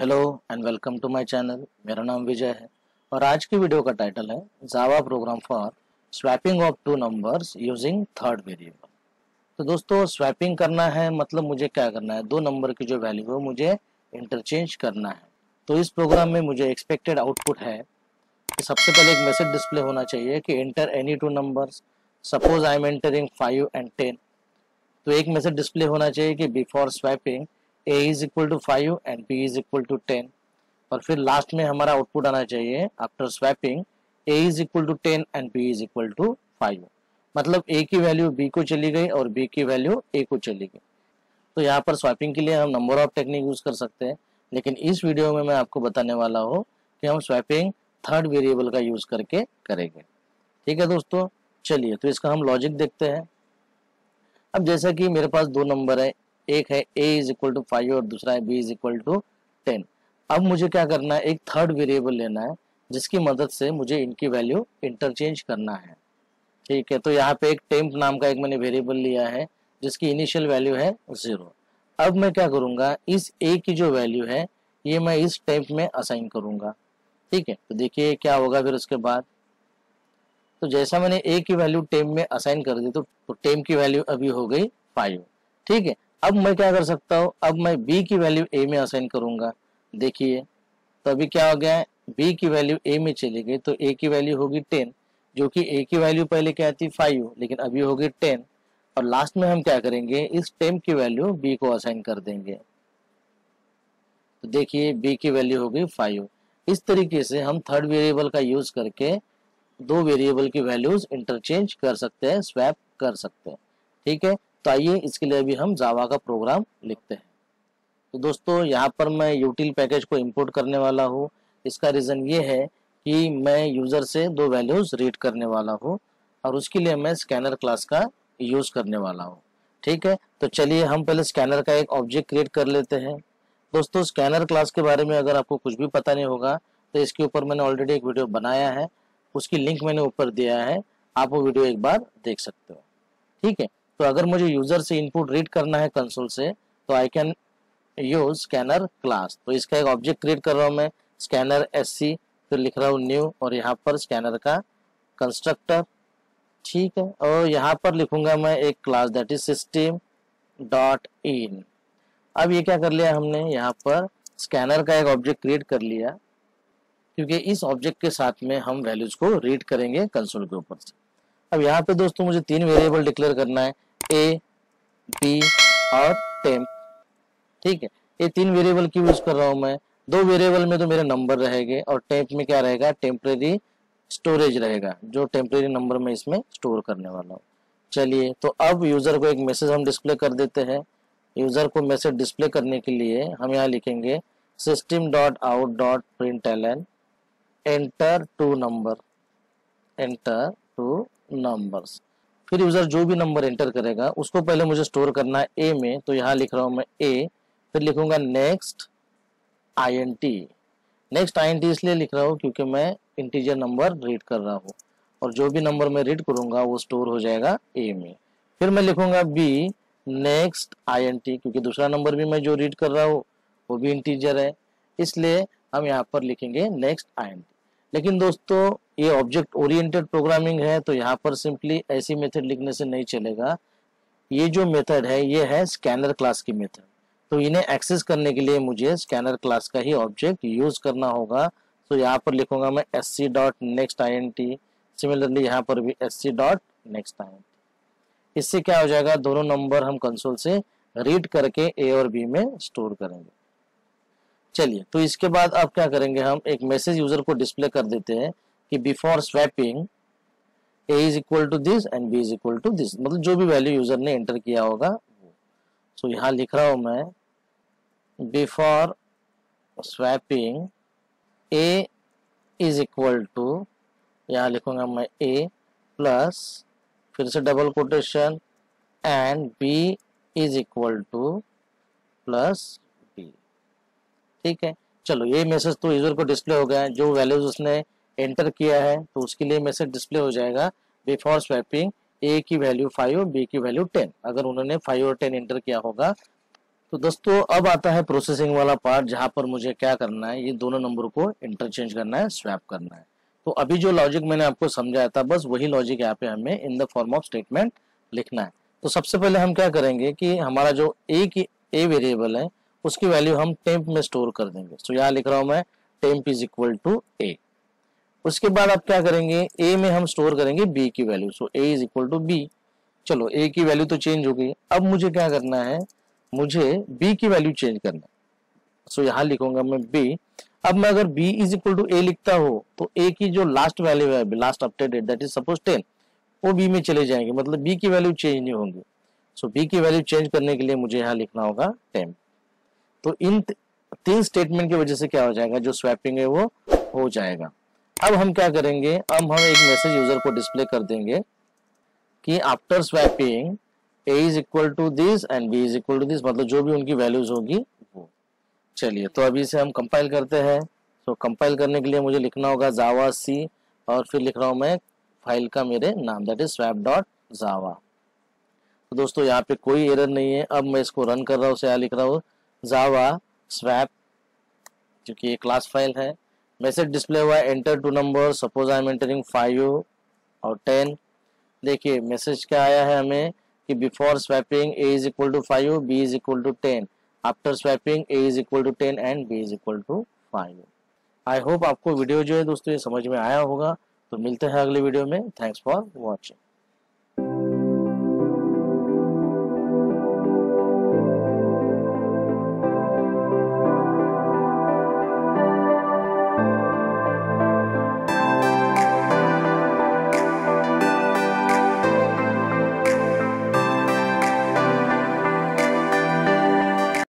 Hello and welcome to my channel. मेरा नाम विजय है और आज की वीडियो का टाइटल है Java program for swapping of two numbers using third variable. तो दोस्तों स्वैपिंग करना है मतलब मुझे क्या करना है, दो नंबर की जो वैल्यू है मुझे इंटरचेंज करना है। तो इस प्रोग्राम में मुझे एक्सपेक्टेड आउटपुट है कि सबसे पहले एक मैसेज डिस्प्ले होना चाहिए कि enter any two numbers. Suppose I am entering 5 and 10, तो एक मैसेज डिस्प्ले होना चाहिए कि before swapping A is equal to 5 and B is equal to 10। और फिर लास्ट में हमारा आउटपुट आना चाहिए after swapping A is equal to 10 and B is equal to 5। मतलब A की वैल्यू B को चली गई और B की वैल्यू A को चली गई। तो यहाँ पर स्वैपिंग के लिए हम नंबर ऑफ टेक्निक यूज कर सकते हैं, लेकिन इस वीडियो में मैं आपको बताने वाला हूँ कि हम स्वैपिंग थर्ड वेरिएबल का यूज करके करेंगे। ठीक है दोस्तों, चलिए तो इसका हम लॉजिक देखते हैं। अब जैसा कि मेरे पास दो नंबर है, एक है a इज इक्वल टू 5 और दूसरा है b इज इक्वल टू 10। अब मुझे क्या करना है, एक थर्ड वेरिएबल लेना है जिसकी मदद से मुझे इनकी वैल्यू इंटरचेंज करना है। ठीक है, तो यहाँ पे एक टेम्प नाम का एक मैंने वेरिएबल लिया है जिसकी इनिशियल वैल्यू है 0। अब मैं क्या करूँगा, इस a की जो वैल्यू है ये मैं इस टेम्प में असाइन करूँगा। ठीक है, तो देखिए क्या होगा फिर उसके बाद। तो जैसा मैंने a की वैल्यू टेम्प में असाइन कर दी तो टेम्प की वैल्यू अभी हो गई 5। ठीक है, अब मैं क्या कर सकता हूँ, अब मैं b की वैल्यू a में असाइन करूंगा। देखिए तो अभी क्या हो गया है, b की वैल्यू a में चली गई तो a की वैल्यू होगी 10, जो कि a की वैल्यू पहले क्या थी 5 लेकिन अभी होगी 10। और लास्ट में हम क्या करेंगे, इस टेम्प की वैल्यू b को असाइन कर देंगे। तो देखिए b की वैल्यू होगी 5। इस तरीके से हम थर्ड वेरिएबल का यूज करके दो वेरिएबल की वैल्यूज इंटरचेंज कर सकते हैं, स्वैप कर सकते हैं। ठीक है, तो आइए इसके लिए अभी हम जावा का प्रोग्राम लिखते हैं। तो दोस्तों यहाँ पर मैं यूटिल पैकेज को इंपोर्ट करने वाला हूँ। इसका रीज़न ये है कि मैं यूज़र से दो वैल्यूज़ रीड करने वाला हूँ और उसके लिए मैं स्कैनर क्लास का यूज़ करने वाला हूँ। ठीक है, तो चलिए हम पहले स्कैनर का एक ऑब्जेक्ट क्रिएट कर लेते हैं। दोस्तों स्कैनर क्लास के बारे में अगर आपको कुछ भी पता नहीं होगा तो इसके ऊपर मैंने ऑलरेडी एक वीडियो बनाया है, उसकी लिंक मैंने ऊपर दिया है, आप वो वीडियो एक बार देख सकते हो। ठीक है, तो अगर मुझे यूजर से इनपुट रीड करना है कंसोल से तो I can use scanner class. तो इसका एक ऑब्जेक्ट क्रिएट कर रहा हूँ मैं, स्कैनर sc, फिर लिख रहा हूँ न्यू और यहाँ पर स्कैनर का कंस्ट्रक्टर। ठीक है, और यहाँ पर लिखूंगा मैं एक class that is system dot in. अब ये क्या कर लिया हमने, यहाँ पर स्कैनर का एक ऑब्जेक्ट क्रिएट कर लिया क्योंकि इस ऑब्जेक्ट के साथ में हम वैल्यूज को रीड करेंगे कंसोल के ऊपर से। अब यहाँ पे दोस्तों मुझे तीन वेरिएबल डिक्लेयर करना है, ए, बी और टेम्प। ठीक है, ये तीन वेरिएबल की यूज कर रहा हूँ मैं। दो वेरिएबल में तो मेरे नंबर रहेंगे और टेम्प में क्या रहेगा, टेम्परेरी स्टोरेज रहेगा जो टेम्परेरी नंबर में इसमें स्टोर करने वाला हूँ। चलिए तो अब यूजर को एक मैसेज हम डिस्प्ले कर देते हैं। यूजर को मैसेज डिस्प्ले करने के लिए हम यहाँ लिखेंगे system dot out dot println enter two number, enter two numbers. फिर यूजर जो भी नंबर एंटर करेगा उसको पहले मुझे स्टोर करना है ए में, तो यहाँ लिख रहा हूँ मैं ए, फिर लिखूंगा नेक्स्ट int। नेक्स्ट int इसलिए लिख रहा हूँ क्योंकि मैं इंटीजर नंबर रीड कर रहा हूँ और जो भी नंबर मैं रीड करूंगा वो स्टोर हो जाएगा ए में। फिर मैं लिखूंगा b नेक्स्ट int, क्योंकि दूसरा नंबर भी मैं जो रीड कर रहा हूँ वो भी इंटीजर है, इसलिए हम यहाँ पर लिखेंगे नेक्स्ट int। लेकिन दोस्तों ये ऑब्जेक्ट ओरिएंटेड प्रोग्रामिंग है तो यहाँ पर सिंपली ऐसी मेथड लिखने से नहीं चलेगा। ये जो मेथड है ये है स्कैनर क्लास की मेथड, तो इन्हें एक्सेस करने के लिए मुझे स्कैनर क्लास का ही ऑब्जेक्ट यूज करना होगा। तो यहाँ पर लिखूंगा मैं sc dot next int, similarly यहाँ पर भी sc डॉट नेक्स्ट int। इससे क्या हो जाएगा, दोनों नंबर हम कंसोल से रीड करके ए और बी में स्टोर करेंगे। चलिए तो इसके बाद आप क्या करेंगे, हम एक मैसेज यूजर को डिस्प्ले कर देते हैं कि before swapping a is equal to this and b is equal to this, मतलब जो भी वैल्यू यूजर ने एंटर किया होगा वो। सो यहाँ लिख रहा हूँ मैं before swapping a is equal to, यहाँ लिखूंगा मैं a प्लस फिर से double quotation and b is equal to plus b। ठीक है, चलो ये मैसेज तो यूजर को डिस्प्ले हो गया है, जो वैल्यूज उसने एंटर किया है तो उसके लिए मैसेज डिस्प्ले हो जाएगा बिफोर स्वैपिंग a की वैल्यू 5 और b की वैल्यू 10। अगर उन्होंने 5 और 10 एंटर किया होगा तो दोस्तों अब आता है प्रोसेसिंग वाला पार्ट, जहां पर मुझे क्या करना है, ये दोनों नंबर को इंटरचेंज करना है, स्वैप करना है। तो अभी जो लॉजिक मैंने आपको समझाया था, बस वही लॉजिक यहाँ पे हमें in the form of statement लिखना है। तो सबसे पहले हम क्या करेंगे कि हमारा जो ए वेरिएबल है उसकी वैल्यू हम टेम्प में स्टोर कर देंगे। तो यहाँ लिख रहा हूँ मैं temp is equal to A. उसके बाद आप क्या करेंगे, ए में हम स्टोर करेंगे बी की value, so A is equal to B. चलो ए की वैल्यू तो चेंज हो गई, अब मुझे क्या करना है, मुझे बी की वैल्यू चेंज करना है। सो यहाँ लिखूंगा मैं बी। अब मैं अगर b is equal to A लिखता हो तो a की जो लास्ट वैल्यू है, last updated that is suppose 10, वो b में चले जाएंगे, मतलब b की वैल्यू चेंज नहीं होंगी। सो b की वैल्यू चेंज करने के लिए मुझे यहाँ लिखना होगा टेम्प। तो इन तीन स्टेटमेंट की वजह से क्या हो जाएगा, जो स्वैपिंग है वो हो जाएगा। अब हम क्या करेंगे, अब हम एक मैसेज यूजर को डिस्प्ले कर देंगे कि after swapping a is equal to this and b is equal to this, मतलब जो भी उनकी वैल्यूज होगी वो। चलिए तो अभी इसे हम कंपाइल करते हैं। तो कंपाइल करने के लिए मुझे लिखना होगा जावा सी, और फिर लिख रहा हूँ मैं फाइल का मेरे नाम that is swap dot Java. तो दोस्तों यहाँ पे कोई एरर नहीं है। अब मैं इसको रन कर रहा हूँ, यहाँ लिख रहा हूँ जावा स्वैप, क्योंकि ये क्लास फाइल है। मैसेज डिस्प्ले हुआ है enter two number, suppose I am entering 5 और 10। देखिए मैसेज क्या आया है हमें कि before swapping A is equal to 5, B is equal to 10, after swapping a is equal to 10 and b is equal to 5। I hope आपको video जो है दोस्तों ये समझ में आया होगा। तो मिलते हैं अगले वीडियो में। Thanks for watching.